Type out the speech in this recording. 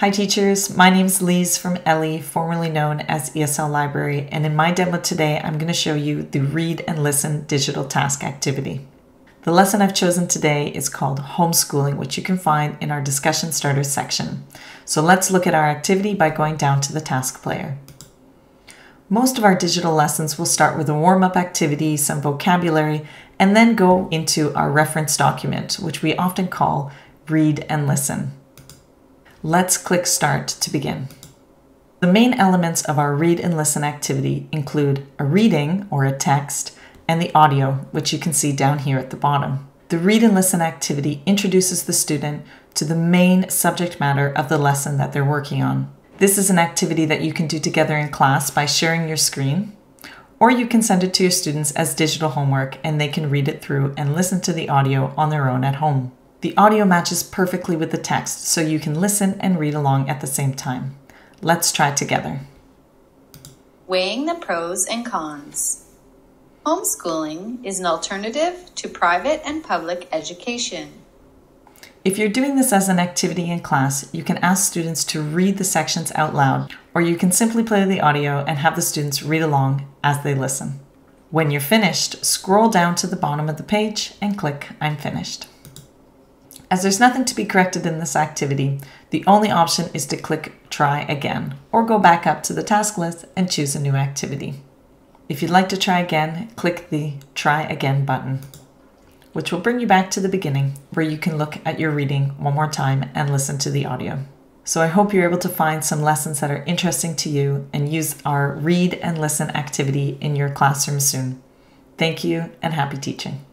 Hi teachers, my name is Lise from Elli, formerly known as ESL Library, and in my demo today I'm going to show you the Read and Listen digital task activity. The lesson I've chosen today is called Homeschooling, which you can find in our Discussion Starters section. So let's look at our activity by going down to the task player. Most of our digital lessons will start with a warm-up activity, some vocabulary, and then go into our reference document, which we often call Read and Listen. Let's click Start to begin. The main elements of our read and listen activity include a reading, or a text, and the audio, which you can see down here at the bottom. The read and listen activity introduces the student to the main subject matter of the lesson that they're working on. This is an activity that you can do together in class by sharing your screen, or you can send it to your students as digital homework and they can read it through and listen to the audio on their own at home. The audio matches perfectly with the text, so you can listen and read along at the same time. Let's try together. Weighing the pros and cons. Homeschooling is an alternative to private and public education. If you're doing this as an activity in class, you can ask students to read the sections out loud, or you can simply play the audio and have the students read along as they listen. When you're finished, scroll down to the bottom of the page and click I'm finished. As there's nothing to be corrected in this activity, the only option is to click Try Again, or go back up to the task list and choose a new activity. If you'd like to try again, click the Try Again button, which will bring you back to the beginning where you can look at your reading one more time and listen to the audio. So I hope you're able to find some lessons that are interesting to you and use our read and listen activity in your classroom soon. Thank you and happy teaching.